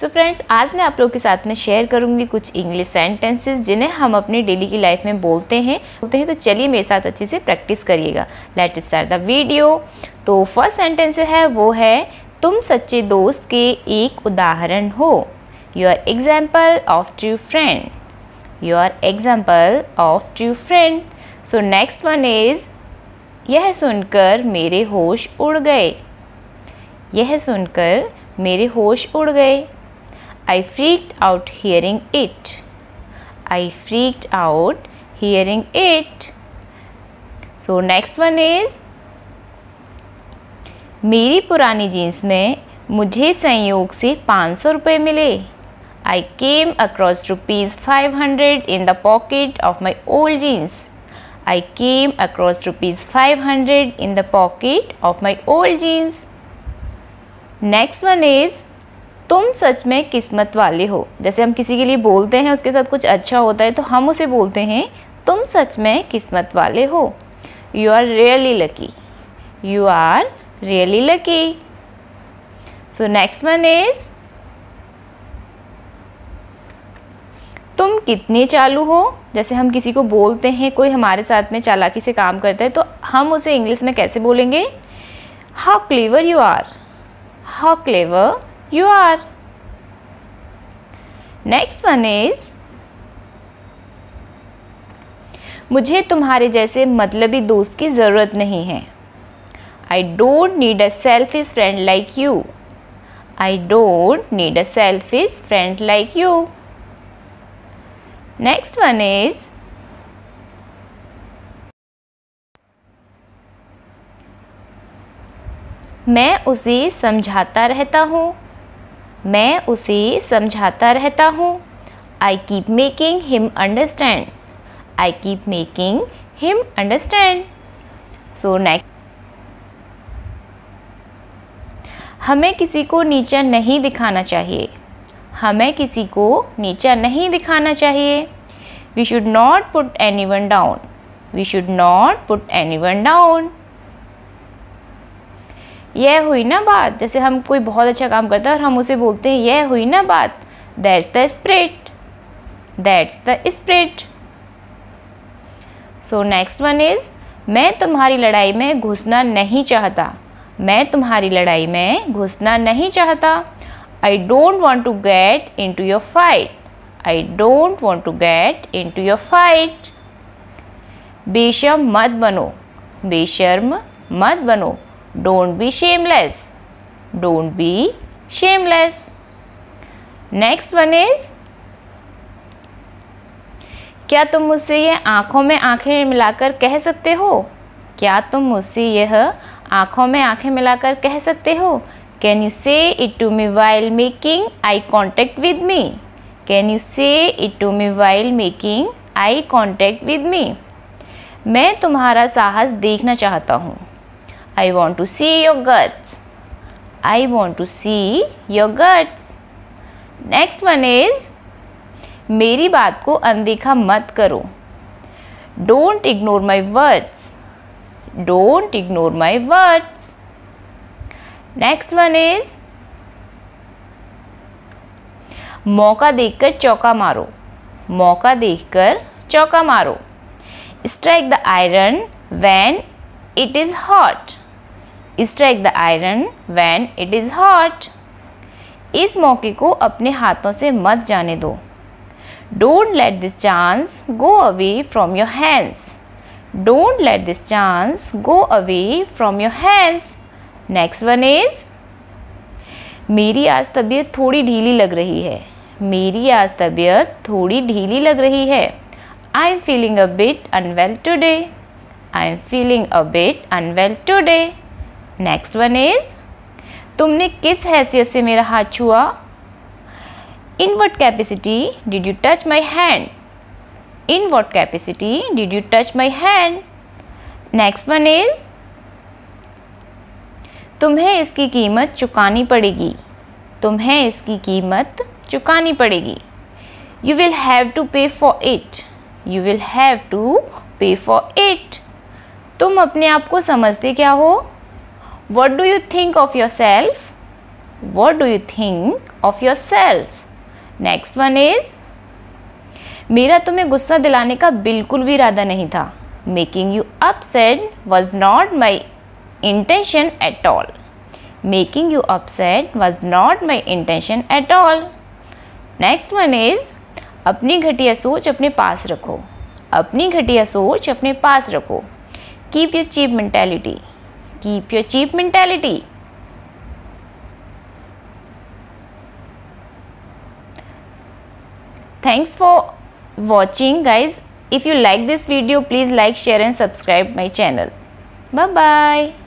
So friends, आज मैं आप लोग के साथ में शेयर करूंगी कुछ इंग्लिश सेंटेंसेस जिन्हें हम अपनी डेली की लाइफ में बोलते हैं। तो चलिए मेरे साथ अच्छे से प्रैक्टिस करिएगा। Let us start the video. तो फर्स्ट सेंटेंस है वो है, तुम सच्चे दोस्त के एक उदाहरण हो। Your example of true friend. Your example of true friend. So next one is, यह सुनकर मेरे होश उड़ गए। यह सुनकर मेरे होश उड़ गए। I freaked out hearing it. I freaked out hearing it. So next one is, मेरी पुरानी जीन्स में मुझे संयोग से 500 रुपये मिले। I came across rupees 500 in the pocket of my old jeans. I came across rupees 500 in the pocket of my old jeans. Next one is, तुम सच में किस्मत वाले हो। जैसे हम किसी के लिए बोलते हैं, उसके साथ कुछ अच्छा होता है तो हम उसे बोलते हैं तुम सच में किस्मत वाले हो। You are really lucky. You are really lucky. So next one is, तुम कितने चालू हो। जैसे हम किसी को बोलते हैं, कोई हमारे साथ में चालाकी से काम करता है तो हम उसे इंग्लिश में कैसे बोलेंगे? How clever you are. How clever you are. Next one is, मुझे तुम्हारे जैसे मतलबी दोस्त की ज़रूरत नहीं है। I don't need a selfish friend like you. I don't need a selfish friend like you. Next one is, मैं उसे समझाता रहता हूँ। मैं उसे समझाता रहता हूँ। I keep making him understand. I keep making him understand. So next, हमें किसी को नीचा नहीं दिखाना चाहिए। हमें किसी को नीचा नहीं दिखाना चाहिए। We should not put anyone down. We should not put anyone down. यह हुई ना बात। जैसे हम कोई बहुत अच्छा काम करता है और हम उसे बोलते हैं यह हुई ना बात। That's the spirit. That's the spirit. So next one is, मैं तुम्हारी लड़ाई में घुसना नहीं चाहता। मैं तुम्हारी लड़ाई में घुसना नहीं चाहता। I don't want to get in to your fight. I don't want to get in to your fight. बेशर्म मत बनो। बेशर्म मत बनो। Don't be shameless. Don't be shameless. Next one is, क्या तुम मुझसे यह आँखों में आँखें मिलाकर कह सकते हो? क्या तुम मुझसे यह आँखों में आँखें मिलाकर कह सकते हो? Can you say it to me while making eye contact with me? Can you say it to me while making eye contact with me? मैं तुम्हारा साहस देखना चाहता हूँ। I want to see your guts. I want to see your guts. Next one is, मेरी बात को अनदेखा मत करो। Don't ignore my words. Don't ignore my words. Next one is, मौका देखकर चौका मारो। मौका देखकर चौका मारो। Strike the iron when it is hot. Strike the iron when it is hot. इस मौके को अपने हाथों से मत जाने दो। Don't let this chance go away from your hands. Don't let this chance go away from your hands. Next one is, मेरी आज तबीयत थोड़ी ढीली लग रही है। मेरी आज तबीयत थोड़ी ढीली लग रही है। I am feeling a bit unwell today. I am feeling a bit unwell today. Next one is, तुमने किस हैसियत से मेरा हाथ छुआ? In what capacity did you touch my hand? In what capacity did you touch my hand? Next one is, तुम्हें इसकी कीमत चुकानी पड़ेगी। तुम्हें इसकी कीमत चुकानी पड़ेगी। You will have to pay for it. You will have to pay for it. तुम अपने आप को समझते क्या हो? What do you think of yourself? What do you think of yourself? Next one is, मेरा तुम्हें गुस्सा दिलाने का बिल्कुल भी इरादा नहीं था. Making you upset was not my intention at all. Making you upset was not my intention at all. Next one is, अपनी घटिया सोच अपने पास रखो. अपनी घटिया सोच अपने पास रखो. Keep your cheap mentality. Keep your cheap mentality. Thanks for watching, guys. If you like this video, please like, share and subscribe my channel. Bye bye.